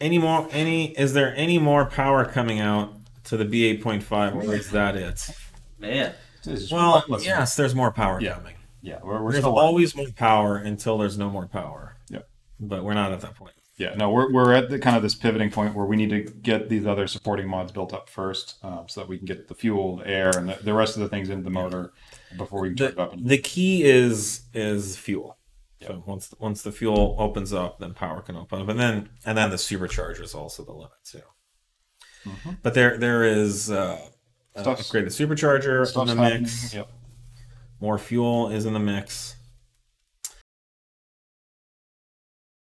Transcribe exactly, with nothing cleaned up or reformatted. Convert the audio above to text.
any more any is there any more power coming out to the B eight point five, or is that it? Man. Well, yes, there's more power yeah. coming. Yeah, we're, we're there's always more power until there's no more power. Yep. But we're not at that point. Yeah, no, we're we're at the kind of this pivoting point where we need to get these other supporting mods built up first, um, so that we can get the fuel, the air, and the, the rest of the things into the motor before we can turn it up. And the key is is fuel. Yep. So once once the fuel opens up, then power can open up, and then and then the supercharger is also the limit too. Mm-hmm. But there there is uh, upgrade the supercharger in the mix. Yep. More fuel is in the mix.